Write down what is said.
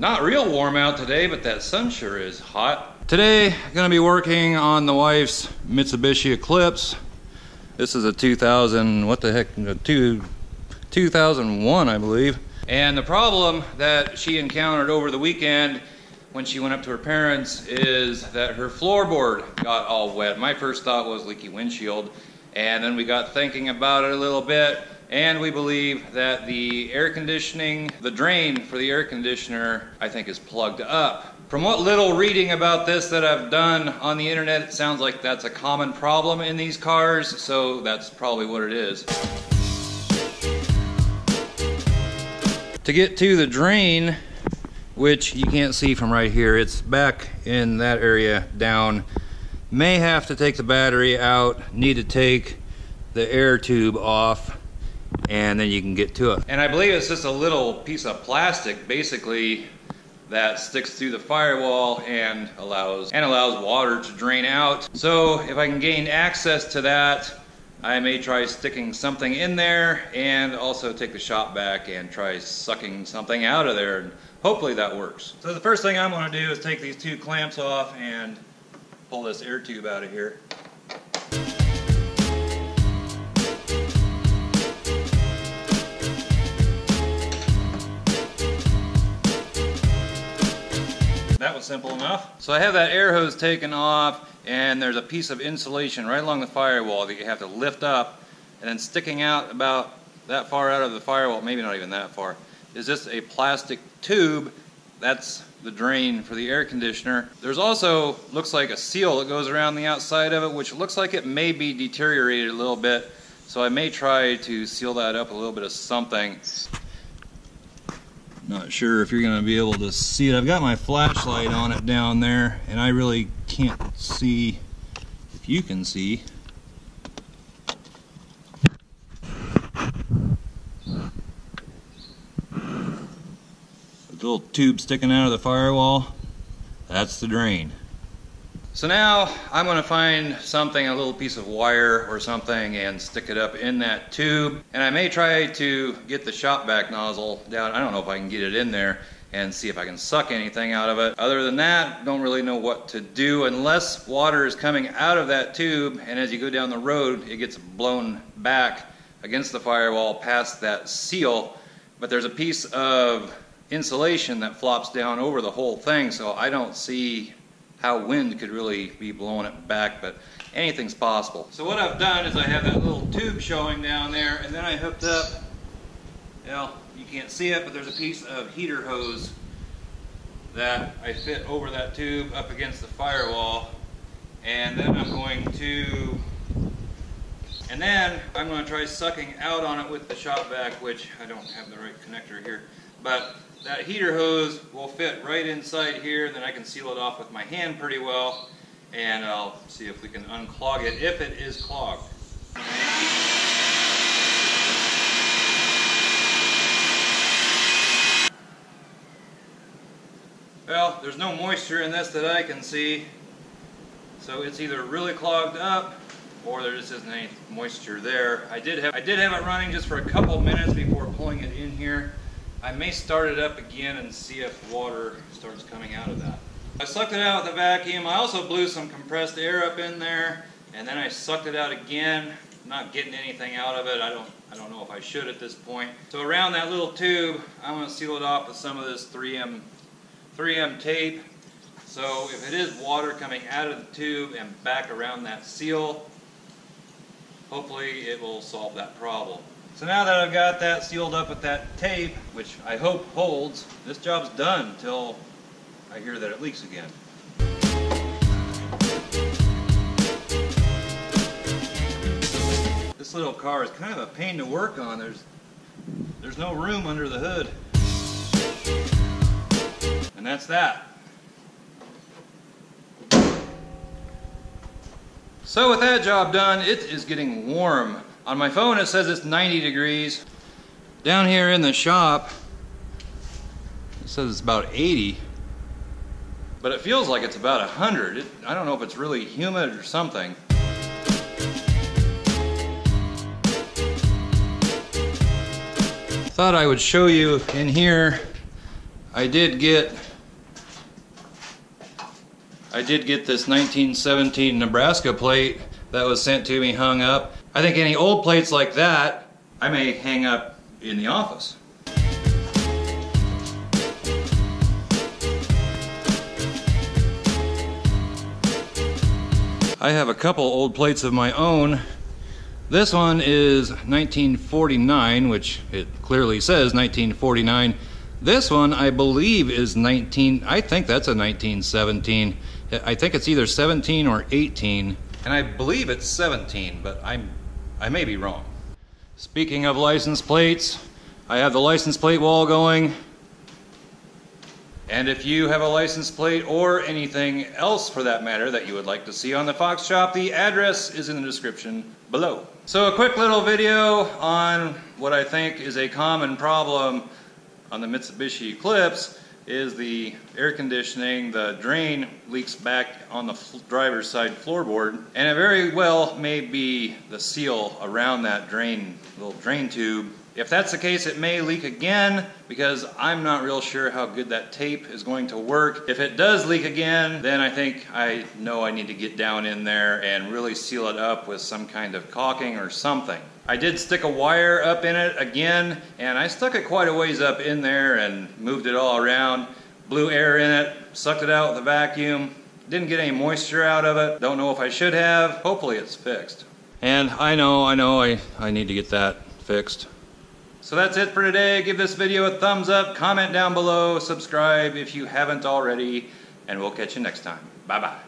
Not real warm out today, but that sun sure is hot. Today, I'm gonna be working on the wife's Mitsubishi Eclipse. This is a 2001, I believe. And the problem that she encountered over the weekend when she went up to her parents is that her floorboard got all wet. My first thought was leaky windshield. And then we got thinking about it a little bit, and we believe that the air conditioning, the drain for the air conditioner, I think is plugged up. From what little reading about this that I've done on the internet, it sounds like that's a common problem in these cars, so that's probably what it is. To get to the drain, which you can't see from right here, it's back in that area down. May have to take the battery out, need to take the air tube off, and then you can get to it. And I believe it's just a little piece of plastic basically that sticks through the firewall and allows water to drain out. So if I can gain access to that, I may try sticking something in there, and also take the shop back and try sucking something out of there, and hopefully that works. So the first thing I'm going to do is take these two clamps off and pull this air tube out of here. That was simple enough. So I have that air hose taken off, and there's a piece of insulation right along the firewall that you have to lift up, and then sticking out about that far out of the firewall, maybe not even that far, is just a plastic tube. That's the drain for the air conditioner. There's also, looks like a seal that goes around the outside of it, which looks like it may be deteriorated a little bit. So I may try to seal that up a little bit of something. Not sure if you're gonna be able to see it. I've got my flashlight on it down there, and I really can't see if you can see. Little tube sticking out of the firewall, that's the drain. So now I'm going to find something, a little piece of wire or something, and stick it up in that tube. And I may try to get the shop vac nozzle down. I don't know if I can get it in there and see if I can suck anything out of it. Other than that, don't really know what to do unless water is coming out of that tube, and as you go down the road it gets blown back against the firewall past that seal. But there's a piece of insulation that flops down over the whole thing, so I don't see how wind could really be blowing it back, but anything's possible. So what I've done is I have that little tube showing down there, and then I hooked up, well, you can't see it, but there's a piece of heater hose that I fit over that tube up against the firewall, and then I'm going to try sucking out on it with the shop vac, which I don't have the right connector here. But that heater hose will fit right inside here, then I can seal it off with my hand pretty well, and I'll see if we can unclog it, if it is clogged. Well, there's no moisture in this that I can see, so it's either really clogged up or there just isn't any moisture there. I did have it running just for a couple minutes before pulling it in here. I may start it up again and see if water starts coming out of that. I sucked it out with a vacuum. I also blew some compressed air up in there, and then I sucked it out again. I'm not getting anything out of it. I don't know if I should at this point. So around that little tube, I'm going to seal it off with some of this 3M tape. So if it is water coming out of the tube and back around that seal, hopefully it will solve that problem. So now that I've got that sealed up with that tape, which I hope holds, this job's done until I hear that it leaks again. This little car is kind of a pain to work on. There's no room under the hood. And that's that. So with that job done, it is getting warm. On my phone it says it's 90 degrees. Down here in the shop it says it's about 80, but it feels like it's about 100. I don't know if it's really humid or something. Thought I would show you in here. I did get this 1917 Nebraska plate that was sent to me hung up. I think any old plates like that I may hang up in the office. I have a couple old plates of my own. This one is 1949, which it clearly says 1949. This one I believe is I think that's a 1917. I think it's either 17 or 18, and I believe it's 17, but I may be wrong. Speaking of license plates, I have the license plate wall going. And if you have a license plate or anything else for that matter that you would like to see on the Fox Shop, the address is in the description below. So a quick little video on what I think is a common problem on the Mitsubishi Eclipse is the air conditioning, the drain leaks back on the driver's side floorboard, and it very well may be the seal around that drain, little drain tube. If that's the case, it may leak again because I'm not real sure how good that tape is going to work. If it does leak again, then I think I know I need to get down in there and really seal it up with some kind of caulking or something. I did stick a wire up in it again, and I stuck it quite a ways up in there and moved it all around, blew air in it, sucked it out with a vacuum, didn't get any moisture out of it. Don't know if I should have. Hopefully it's fixed. And I know I need to get that fixed. So that's it for today. Give this video a thumbs up, comment down below, subscribe if you haven't already, and we'll catch you next time. Bye-bye.